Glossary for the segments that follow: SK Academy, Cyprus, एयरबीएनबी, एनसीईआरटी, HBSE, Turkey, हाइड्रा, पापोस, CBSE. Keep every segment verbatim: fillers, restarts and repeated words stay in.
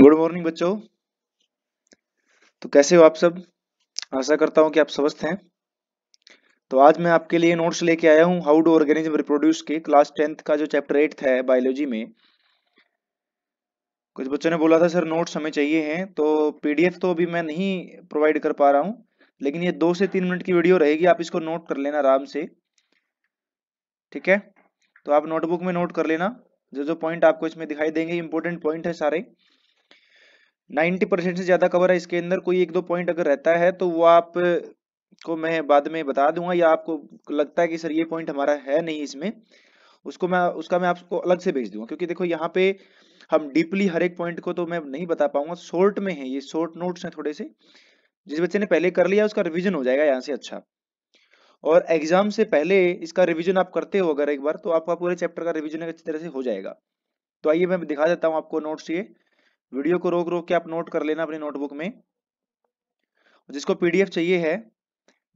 Good morning बच्चों। तो कैसे हो आप सब? आशा करता हूं कि आप स्वस्थ हैं। तो आज मैं आपके लिए नोट्स लेके आया हूं हाउ डू ऑर्गेनिज्म रिप्रोड्यूस के क्लास टेंथ का जो चैप्टर एट था बायोलॉजी में। कुछ बच्चों ने बोला था सर नोट्स हमें चाहिए हैं, तो पीडीएफ तो अभी मैं नहीं प्रोवाइड कर पा रहा हूं, लेकिन ये दो से तीन मिनट की वीडियो रहेगी, आप इसको नोट कर लेना आराम से, ठीक है? तो आप नोटबुक में नोट कर लेना, जो जो पॉइंट आपको इसमें दिखाई देंगे इंपॉर्टेंट पॉइंट है सारे। नब्बे परसेंट से ज़्यादा कवर है इसके अंदर, कोई एक दो पॉइंट अगर रहता है तो वो आप को मैं बाद में बता दूंगा, या आपको लगता है कि सर ये पॉइंट हमारा है नहीं इसमें, उसको मैं उसका मैं आपको अलग से भेज दूंगा। क्योंकि देखो यहाँ पे हम डीपली हर एक पॉइंट को तो मैं नहीं बता पाऊंगा, शॉर्ट में है ये, शॉर्ट नोट्स हैं थोड़े से। जिस बच्चे ने पहले कर लिया उसका रिविजन हो जाएगा यहाँ से अच्छा, और एग्जाम से पहले इसका रिविजन आप करते हो अगर एक बार, तो आपका पूरे चैप्टर का रिविजन अच्छी तरह से हो जाएगा। तो आइए मैं दिखा देता हूँ आपको नोट्स। ये वीडियो को रोक रोक के आप नोट कर लेना अपनी नोटबुक में। जिसको पीडीएफ चाहिए है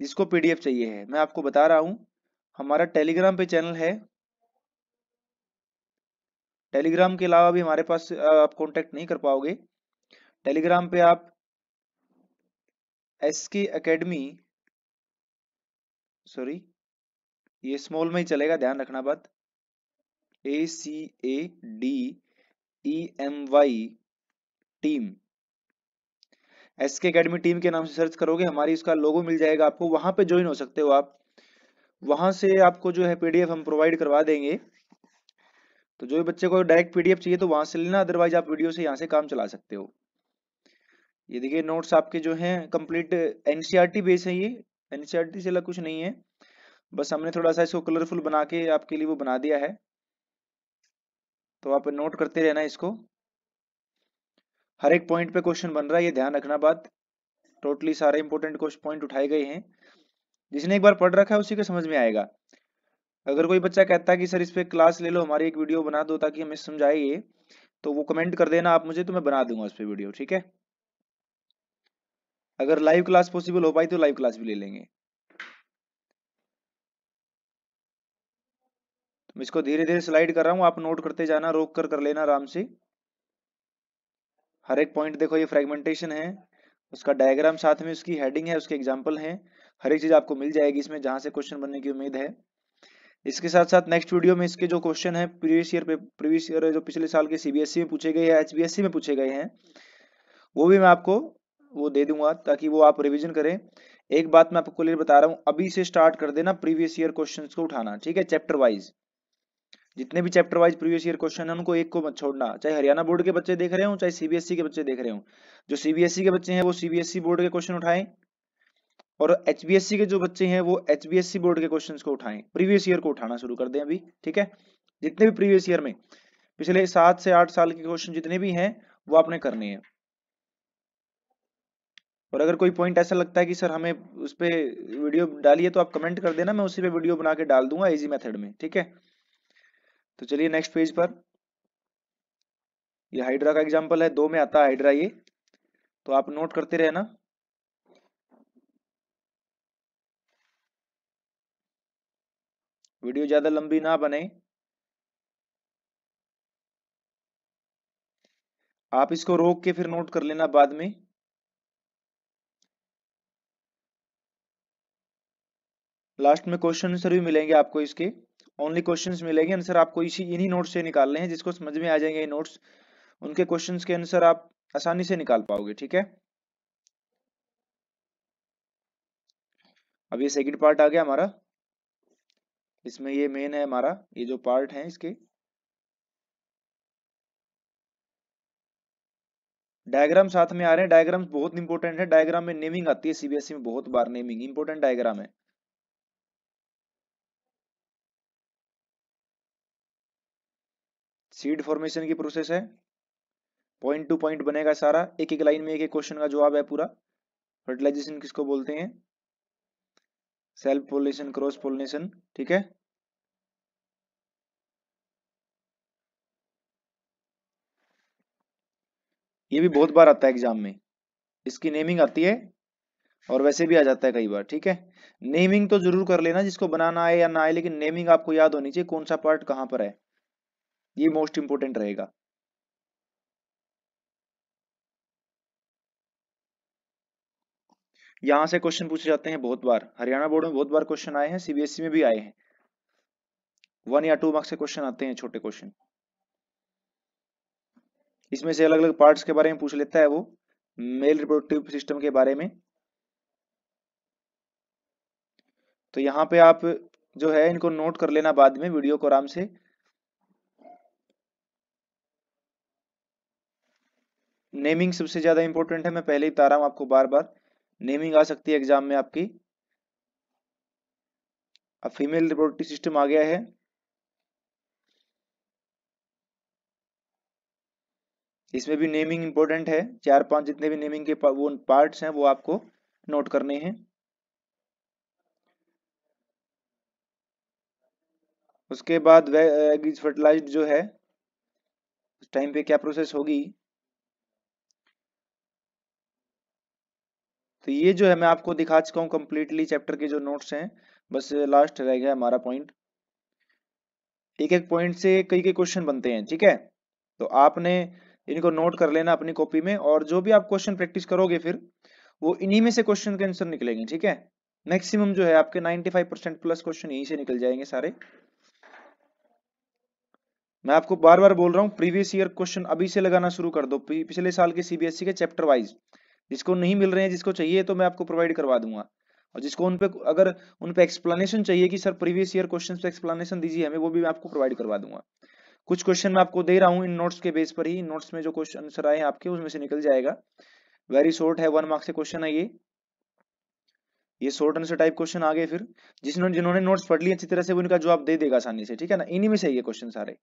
जिसको पीडीएफ चाहिए है मैं आपको बता रहा हूँ, हमारा टेलीग्राम पे चैनल है। टेलीग्राम के अलावा भी हमारे पास आप कांटेक्ट नहीं कर पाओगे। टेलीग्राम पे आप एसके एकेडमी, सॉरी ये स्मॉल में ही चलेगा, ध्यान रखना बात, A C A D E M Y team, SK academy team के नाम से सर्च करोगे, हमारी उसका लोगो मिल जाएगा आपको, वहां पे ज्वाइन हो सकते हो आप। वहां से आपको जो है पीडीएफ हम प्रोवाइड करवा देंगे, तो जो बच्चे को डायरेक्ट पीडीएफ चाहिए तो वहां से लेना, अदरवाइज आप वीडियो से यहाँ से काम चला सकते हो। ये देखिए नोट्स आपके जो हैं कंप्लीट एनसीईआरटी बेस है, ये एनसीईआरटी से अलग कुछ नहीं है, बस हमने थोड़ा सा इसको कलरफुल बना के आपके लिए वो बना दिया है। तो आप नोट करते रहना इसको, हर एक पॉइंट पे क्वेश्चन बन रहा है, ये ध्यान रखना बात। टोटली सारे इंपॉर्टेंट पॉइंट उठाए गए हैं, जिसने एक बार पढ़ रखा है उसी को समझ में आएगा। अगर कोई बच्चा कहता है कि सर इस पे क्लास ले लो, हमारी एक वीडियो बना दो ताकि हमें समझाइए, तो वो कमेंट कर देना आप मुझे, तो मैं बना दूंगा उस पर वीडियो, ठीक है? अगर लाइव क्लास पॉसिबल हो पाई तो लाइव क्लास भी ले लेंगे। मैं इसको धीरे धीरे स्लाइड कर रहा हूँ, आप नोट करते जाना, रोक कर कर लेना आराम से। हर एक पॉइंट देखो, ये फ्रेगमेंटेशन है, उसका डायग्राम साथ में, उसकी हेडिंग है, उसके एग्जाम्पल हैं, हर एक चीज आपको मिल जाएगी इसमें, जहां से क्वेश्चन बनने की उम्मीद है। इसके साथ साथ नेक्स्ट वीडियो में इसके जो क्वेश्चन है प्रीवियस ईयर प्रीवियस ईयर जो पिछले साल के सीबीएसई में पूछे गए या एचबीएसई में पूछे गए हैं, वो भी मैं आपको वो दे दूंगा ताकि वो आप रिविजन करें। एक बात मैं आपको लिए बता रहा हूँ, अभी से स्टार्ट कर देना प्रीवियस ईयर क्वेश्चन को उठाना, ठीक है? चैप्टर वाइज जितने भी chapter wise previous year question है उनको एक को मत छोड़ना, चाहे हरियाणा बोर्ड के बच्चे देख रहे हो चाहे सीबीएसई के बच्चे देख रहे हो। जो सीबीएसई के बच्चे हैं वो सीबीएसई बोर्ड के क्वेश्चन उठाएं, और एचबीएसई के जो बच्चे हैं वो एचबीएसई बोर्ड के क्वेश्चंस को उठाएं, प्रीवियस ईयर को उठाना शुरू कर दें अभी, ठीक है? जितने भी प्रीवियस ईयर में पिछले सात से आठ साल के क्वेश्चन जितने भी हैं वो आपने करने हैं। और अगर कोई पॉइंट ऐसा लगता है कि सर हमें उस पर वीडियो डालिए, तो आप कमेंट कर देना, मैं उसी पर वीडियो बना के डाल दूंगा इजी मेथड में, ठीक है? तो चलिए नेक्स्ट पेज पर, ये हाइड्रा का एग्जांपल है, दो में आता है हाइड्रा ये, तो आप नोट करते रहना। वीडियो ज्यादा लंबी ना बने, आप इसको रोक के फिर नोट कर लेना बाद में। लास्ट में क्वेश्चन आंसर भी मिलेंगे आपको, इसके ओनली क्वेश्चंस मिलेंगे, आंसर आपको इसी इन्हीं नोट्स से निकालने हैं। जिसको समझ में आ जाएंगे ये नोट्स, उनके क्वेश्चंस के आंसर आप आसानी से निकाल पाओगे, ठीक है? अब ये सेकंड पार्ट आ गया हमारा, इसमें ये मेन है हमारा, ये जो पार्ट है इसके डायग्राम साथ में आ रहे हैं। डायग्राम बहुत इंपॉर्टेंट है, डायग्राम में नेमिंग आती है सीबीएसई में बहुत बार, नेमिंग इंपॉर्टेंट डायग्राम है। सीड फॉर्मेशन की प्रोसेस है, पॉइंट टू पॉइंट बनेगा सारा, एक एक लाइन में एक एक क्वेश्चन का जवाब है पूरा। फर्टिलाइजेशन किसको बोलते हैं, सेल्फ पोलिनेशन, क्रॉस पोलिनेशन, ठीक है? ये भी बहुत बार आता है एग्जाम में, इसकी नेमिंग आती है और वैसे भी आ जाता है कई बार, ठीक है? नेमिंग तो जरूर कर लेना जिसको बनाना आए या ना आए, लेकिन नेमिंग आपको याद होनी चाहिए कौन सा पार्ट कहां पर है, ये मोस्ट इंपोर्टेंट रहेगा। यहाँ से क्वेश्चन पूछे जाते हैं बहुत बार, हरियाणा बोर्ड में बहुत बार क्वेश्चन आए हैं, सीबीएसई में भी आए हैं। वन या टू मार्क्स के क्वेश्चन आते हैं, छोटे क्वेश्चन। इसमें से अलग अलग पार्ट्स के बारे में पूछ लेता है वो, मेल रिप्रोडक्टिव सिस्टम के बारे में। तो यहाँ पे आप जो है इनको नोट कर लेना, बाद में वीडियो को आराम से। नेमिंग सबसे ज्यादा इंपॉर्टेंट है, मैं पहले ही बता रहा हूं आपको बार बार, नेमिंग आ सकती है एग्जाम में आपकी। अब फीमेल रिप्रोडक्टिव सिस्टम आ गया है, इसमें भी नेमिंग इंपॉर्टेंट है। चार पांच जितने भी नेमिंग के वो पार्ट्स हैं वो आपको नोट करने हैं। उसके बाद एग इज फर्टिलाइज्ड जो है, उस टाइम पे क्या प्रोसेस होगी, तो ये जो है मैं आपको दिखा चुका हूँ कंप्लीटली चैप्टर के जो नोट्स हैं, बस लास्ट रह गया हमारा पॉइंट। एक एक पॉइंट से कई कई क्वेश्चन बनते हैं, ठीक है। तो आपने इनको नोट कर लेना अपनी कॉपी में, और जो भी आप क्वेश्चन प्रैक्टिस करोगे फिर वो इन्हीं में से क्वेश्चन के आंसर निकलेंगे, ठीक है। मैक्सिमम जो है आपके पचानवे परसेंट प्लस क्वेश्चन यहीं से निकल जाएंगे सारे। मैं आपको बार बार बोल रहा हूँ, प्रीवियस ईयर क्वेश्चन अभी से लगाना शुरू कर दो, पिछले साल के सीबीएसई के चैप्टर वाइज। जिसको नहीं मिल रहे हैं, जिसको चाहिए तो मैं आपको प्रोवाइड करवा दूंगा, और जिसको उन पे अगर उन पे एक्सप्लेनेशन चाहिए कि सर प्रीवियस ईयर क्वेश्चन पे एक्सप्लेनेशन दीजिए हमें, वो भी मैं आपको प्रोवाइड करवा दूंगा। कुछ क्वेश्चन मैं आपको दे रहा हूँ इन नोट्स के बेस पर ही, इन नोट्स में जो क्वेश्चन आंसर आए हैं आपके उसमें से निकल जाएगा। वेरी शॉर्ट है, वन मार्क्स के क्वेश्चन है ये ये शॉर्ट आंसर टाइप क्वेश्चन आ गए। फिर जिसने जिन्होंने नोट्स पढ़ लिए अच्छी तरह से वो इनका जवाब दे देगा आसानी से, ठीक है ना। इन्हीं में से ये क्वेश्चन सारे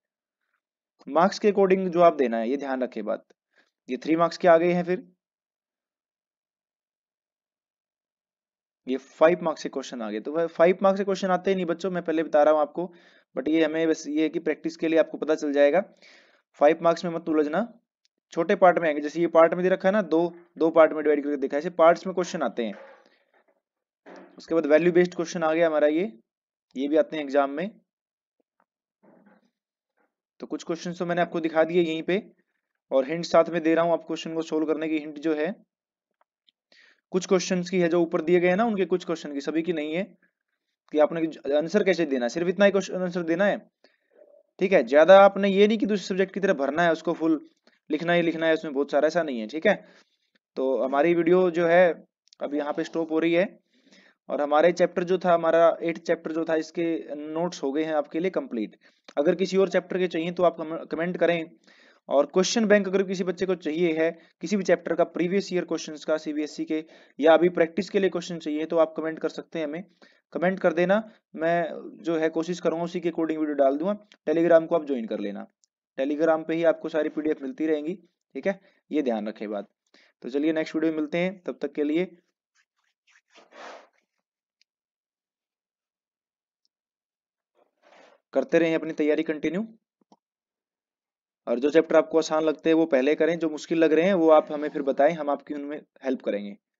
मार्क्स के अकॉर्डिंग जवाब देना है, ये ध्यान रखे बात। ये थ्री मार्क्स के आ गए हैं, फिर ये फाइव मार्क्स के क्वेश्चन आ गए। तो फाइव मार्क्स के क्वेश्चन आते ही नहीं बच्चों, मैं पहले बता रहा हूँ आपको, बट ये हमें बस ये है कि प्रैक्टिस के लिए आपको पता चल जाएगा। फाइव मार्क्स में मत उलझना, छोटे पार्ट में आएंगे। जैसे ये पार्ट में दे रखा है ना, दो दो पार्ट में डिवाइड करके देखा है, ऐसे पार्ट्स में क्वेश्चन आते हैं। उसके बाद वैल्यू बेस्ड क्वेश्चन आ गया हमारा, ये ये भी आते हैं एग्जाम में। तो कुछ क्वेश्चन तो मैंने आपको दिखा दिए यहीं पे, और हिंट साथ में दे रहा हूँ आप क्वेश्चन को सोल्व करने की। हिंट जो है कुछ क्वेश्चंस की है जो ऊपर दिए गए हैं ना उनके, कुछ क्वेश्चन की, सभी की नहीं है कि आपने आंसर कैसे देना है, सिर्फ इतना ही क्वेश्चन आंसर देना है, ठीक है। ज्यादा आपने ये नहीं कि दूसरे सब्जेक्ट की तरह भरना है, उसको फुल लिखना ही लिखना है, उसमें बहुत सारा ऐसा नहीं है, ठीक है। तो हमारी वीडियो जो है अब यहाँ पे स्टॉप हो रही है, और हमारे चैप्टर जो था, हमारा एट चैप्टर जो था, इसके नोट्स हो गए हैं आपके लिए कंप्लीट। अगर किसी और चैप्टर के चाहिए तो आप कमेंट करें, और क्वेश्चन बैंक अगर किसी बच्चे को चाहिए है किसी भी चैप्टर का, प्रीवियस ईयर क्वेश्चंस का सीबीएसई के, या अभी प्रैक्टिस के लिए क्वेश्चन चाहिए तो आप कमेंट कर सकते हैं, हमें कमेंट कर देना। मैं जो है कोशिश करूंगा उसी के अकॉर्डिंग वीडियो डाल दूंगा। टेलीग्राम को आप ज्वाइन कर लेना, टेलीग्राम पे ही आपको सारी पीडीएफ मिलती रहेंगी, ठीक है, ये ध्यान रखें बात। तो चलिए नेक्स्ट वीडियो में मिलते हैं, तब तक के लिए करते रहें अपनी तैयारी कंटिन्यू, और जो चैप्टर आपको आसान लगते हैं वो पहले करें, जो मुश्किल लग रहे हैं वो आप हमें फिर बताएं, हम आपकी उनमें हेल्प करेंगे।